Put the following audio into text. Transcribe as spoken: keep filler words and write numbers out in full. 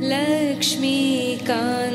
Lakshmi Kant.